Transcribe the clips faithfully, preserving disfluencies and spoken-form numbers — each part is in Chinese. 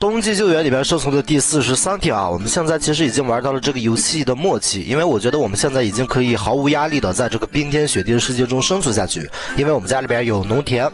冬季救援里边生存的第四十三天啊，我们现在其实已经玩到了这个游戏的末期，因为我觉得我们现在已经可以毫无压力的在这个冰天雪地的世界中生存下去，因为我们家里边有农田，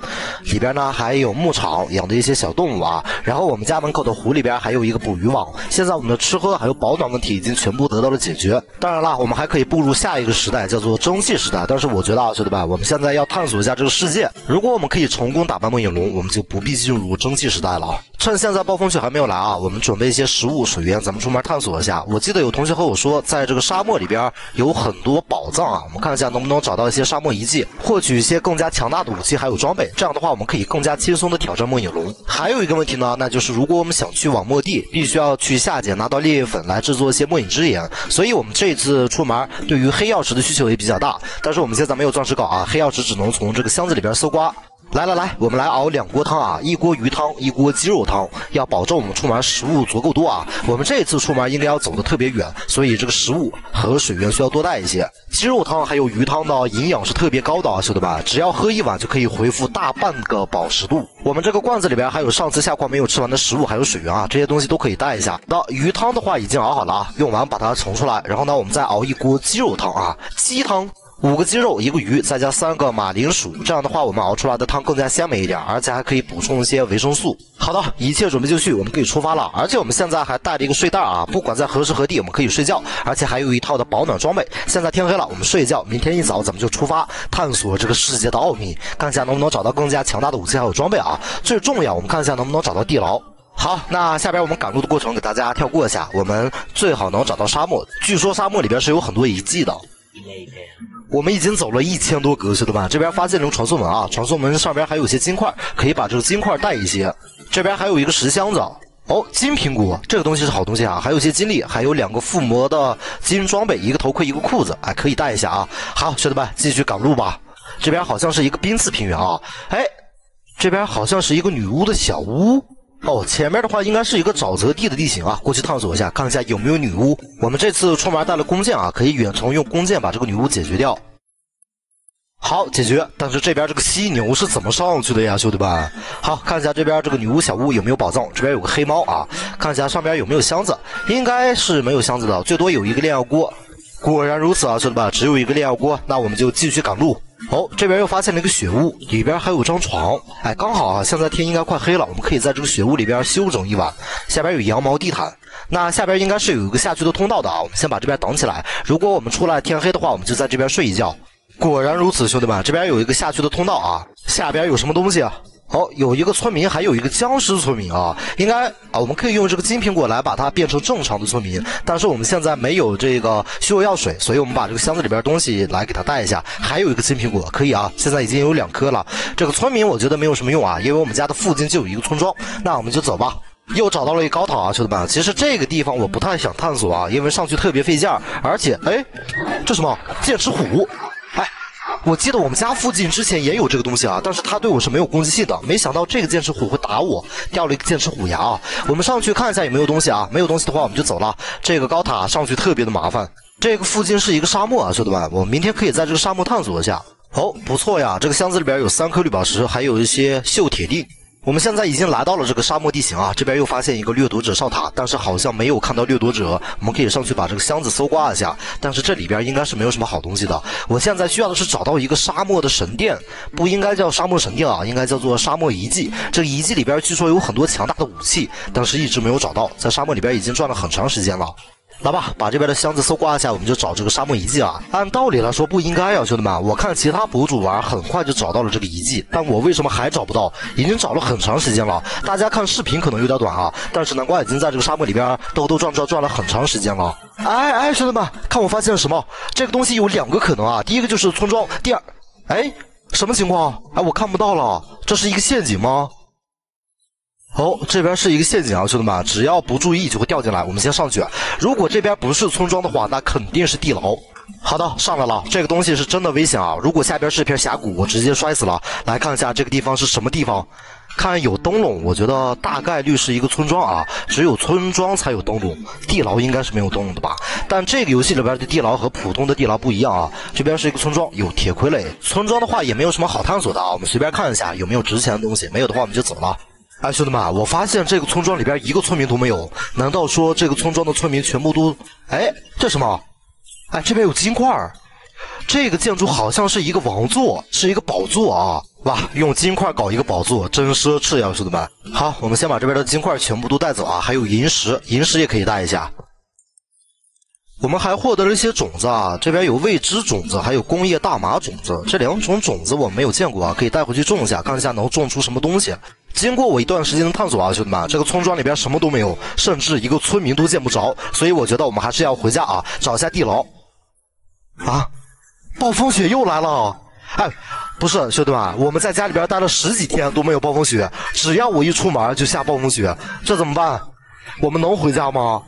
里边呢还有牧场养的一些小动物啊，然后我们家门口的湖里边还有一个捕鱼网，现在我们的吃喝还有保暖问题已经全部得到了解决。当然啦，我们还可以步入下一个时代，叫做蒸汽时代，但是我觉得啊，兄弟们，我们现在要探索一下这个世界，如果我们可以成功打败梦影龙，我们就不必进入蒸汽时代了。趁现在暴风雪还没有来啊，我们准备一些食物、水源，咱们出门探索一下。我记得有同学和我说，在这个沙漠里边有很多宝藏啊，我们看一下能不能找到一些沙漠遗迹，获取一些更加强大的武器还有装备。这样的话，我们可以更加轻松的挑战梦影龙。还有一个问题呢，那就是如果我们想去往末地，必须要去下界拿到烈焰粉来制作一些末影之眼。所以我们这次出门对于黑曜石的需求也比较大，但是我们现在没有钻石镐啊，黑曜石只能从这个箱子里边搜刮。来来来，我们来熬两锅汤啊，一锅鱼汤，一锅鸡肉汤，要保证我们出门食物足够多啊。我们这次出门应该要走得特别远，所以这个食物和水源需要多带一些。鸡肉汤还有鱼汤的营养是特别高的啊，兄弟们，只要喝一碗就可以恢复大半个饱食度。我们这个罐子里边还有上次下矿没有吃完的食物还有水源啊，这些东西都可以带一下。那鱼汤的话已经熬好了啊，用完把它盛出来，然后呢我们再熬一锅鸡肉汤啊，鸡汤。五个鸡肉，一个鱼，再加三个马铃薯，这样的话我们熬出来的汤更加鲜美一点，而且还可以补充一些维生素。好的，一切准备就绪，我们可以出发了。而且我们现在还带了一个睡袋啊，不管在何时何地我们可以睡觉，而且还有一套的保暖装备。现在天黑了，我们睡一觉，明天一早咱们就出发探索这个世界的奥秘，看一下能不能找到更加强大的武器还有装备啊。最重要，我们看一下能不能找到地牢。好，那下边我们赶路的过程给大家跳过一下，我们最好能找到沙漠，据说沙漠里边是有很多遗迹的。我们已经走了一千多格，兄弟们，这边发现了传送门啊，传送门上边还有些金块，可以把这个金块带一些。这边还有一个石箱子，哦，金苹果，这个东西是好东西啊，还有一些金粒，还有两个附魔的金装备，一个头盔，一个裤子，哎，可以带一下啊。好，兄弟们，继续赶路吧。这边好像是一个冰刺平原啊，哎，这边好像是一个女巫的小屋。哦，前面的话应该是一个沼泽地的地形啊，过去探索一下，看一下有没有女巫。我们这次出门带了弓箭啊，可以远程用弓箭把这个女巫解决掉。好，解决。但是这边这个犀牛是怎么上去的呀，兄弟们？好，看一下这边这个女巫小屋有没有宝藏。这边有个黑猫啊，看一下上边有没有箱子，应该是没有箱子的，最多有一个炼药锅。果然如此啊，兄弟们，只有一个炼药锅，那我们就继续赶路。哦，这边又发现了一个雪屋，里边还有张床，哎，刚好啊，现在天应该快黑了，我们可以在这个雪屋里边休整一晚。下边有羊毛地毯，那下边应该是有一个下去的通道的啊，我们先把这边挡起来，如果我们出来天黑的话，我们就在这边睡一觉。果然如此，兄弟们，这边有一个下去的通道啊，下边有什么东西啊？哦，有一个村民，还有一个僵尸村民啊，应该啊，我们可以用这个金苹果来把它变成正常的村民，但是我们现在没有这个修药水，所以我们把这个箱子里边东西来给它带一下。还有一个金苹果，可以啊，现在已经有两颗了。这个村民我觉得没有什么用啊，因为我们家的附近就有一个村庄，那我们就走吧。又找到了一个高塔啊，兄弟们，其实这个地方我不太想探索啊，因为上去特别费劲，而且哎，这什么剑齿虎？我记得我们家附近之前也有这个东西啊，但是它对我是没有攻击性的，没想到这个剑齿虎会打我，掉了一个剑齿虎牙啊。我们上去看一下有没有东西啊，没有东西的话我们就走了。这个高塔上去特别的麻烦，这个附近是一个沙漠啊，兄弟们，我明天可以在这个沙漠探索一下。哦，不错呀，这个箱子里边有三颗绿宝石，还有一些锈铁锭。我们现在已经来到了这个沙漠地形啊，这边又发现一个掠夺者哨塔，但是好像没有看到掠夺者，我们可以上去把这个箱子搜刮一下，但是这里边应该是没有什么好东西的。我现在需要的是找到一个沙漠的神殿，不应该叫沙漠神殿啊，应该叫做沙漠遗迹。这个遗迹里边据说有很多强大的武器，但是一直没有找到，在沙漠里边已经转了很长时间了。来吧，把这边的箱子搜刮一下，我们就找这个沙漠遗迹啊。按道理来说不应该呀，兄弟们，我看其他博主玩很快就找到了这个遗迹，但我为什么还找不到？已经找了很长时间了。大家看视频可能有点短啊，但是南瓜已经在这个沙漠里边兜兜转转转了很长时间了。哎哎，兄弟们，看我发现了什么？这个东西有两个可能啊，第一个就是村庄，第二，哎，什么情况？哎，我看不到了，这是一个陷阱吗？哦，这边是一个陷阱啊，兄弟们，只要不注意就会掉进来。我们先上去，如果这边不是村庄的话，那肯定是地牢。好的，上来了，这个东西是真的危险啊！如果下边是一片峡谷，我直接摔死了。来看一下这个地方是什么地方，看有灯笼，我觉得大概率是一个村庄啊，只有村庄才有灯笼，地牢应该是没有灯笼的吧？但这个游戏里边的地牢和普通的地牢不一样啊，这边是一个村庄，有铁傀儡。村庄的话也没有什么好探索的啊，我们随便看一下有没有值钱的东西，没有的话我们就走了。哎，兄弟们，我发现这个村庄里边一个村民都没有，难道说这个村庄的村民全部都……哎，这什么？哎，这边有金块儿。 这个建筑好像是一个王座，是一个宝座啊！哇，用金块搞一个宝座，真奢侈呀，兄弟们！好，我们先把这边的金块全部都带走啊，还有银石，银石也可以带一下。我们还获得了一些种子啊，这边有未知种子，还有工业大麻种子，这两种种子我没有见过啊，可以带回去种一下，看一下能种出什么东西。经过我一段时间的探索啊，兄弟们，这个村庄里边什么都没有，甚至一个村民都见不着，所以我觉得我们还是要回家啊，找一下地牢。啊！ 暴风雪又来了！哎，不是兄弟们，我们在家里边待了十几天都没有暴风雪，只要我一出门就下暴风雪，这怎么办？我们能回家吗？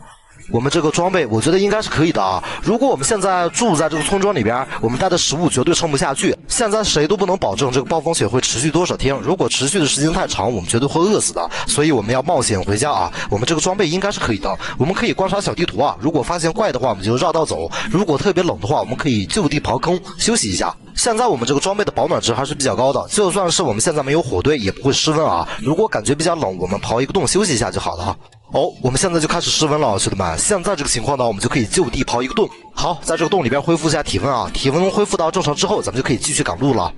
我们这个装备，我觉得应该是可以的啊。如果我们现在住在这个村庄里边，我们带的食物绝对撑不下去。现在谁都不能保证这个暴风雪会持续多少天，如果持续的时间太长，我们绝对会饿死的。所以我们要冒险回家啊！我们这个装备应该是可以的。我们可以观察小地图啊，如果发现怪的话，我们就绕道走；如果特别冷的话，我们可以就地刨坑休息一下。现在我们这个装备的保暖值还是比较高的，就算是我们现在没有火堆，也不会失温啊。如果感觉比较冷，我们刨一个洞休息一下就好了啊。 哦，我们现在就开始失温了，兄弟们。现在这个情况呢，我们就可以就地刨一个洞。好，在这个洞里边恢复一下体温啊，体温恢复到正常之后，咱们就可以继续赶路了。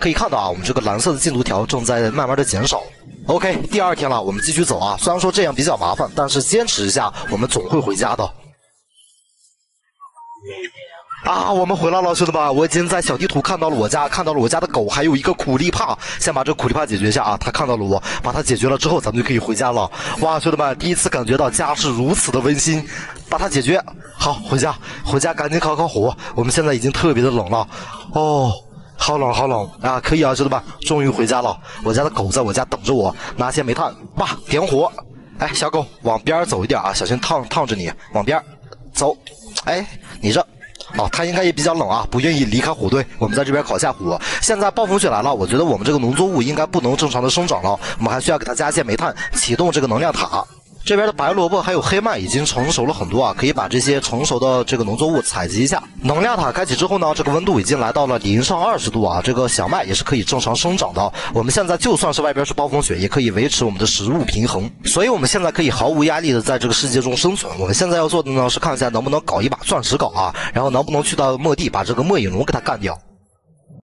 可以看到啊，我们这个蓝色的进度条正在慢慢的减少。OK， 第二天了，我们继续走啊。虽然说这样比较麻烦，但是坚持一下，我们总会回家的。 啊，我们回来了，兄弟们！我已经在小地图看到了我家，看到了我家的狗，还有一个苦力怕。先把这苦力怕解决一下啊！他看到了我，把它解决了之后，咱们就可以回家了。哇，兄弟们，第一次感觉到家是如此的温馨。把它解决，好，回家，回家赶紧烤烤火。我们现在已经特别的冷了，哦，好冷好冷啊！可以啊，兄弟们，终于回家了。我家的狗在我家等着我，拿些煤炭，哇，点火。哎，小狗，往边走一点啊，小心烫烫着你，往边走。哎，你这。 哦，他应该也比较冷啊，不愿意离开火堆。我们在这边烤下火。现在暴风雪来了，我觉得我们这个农作物应该不能正常的生长了，我们还需要给它加一些煤炭，启动这个能量塔。这边的白萝卜还有黑麦已经成熟了很多啊，可以把这些成熟的这个农作物采集一下。能量塔开启之后呢，这个温度已经来到了零上二十度啊，这个小麦也是可以正常生长的。我们现在就算是外边是暴风雪，也可以维持我们的食物平衡，所以我们现在可以毫无压力的在这个世界中生存。我们现在要做的呢是看一下能不能搞一把钻石镐啊，然后能不能去到末地把这个末影龙给它干掉。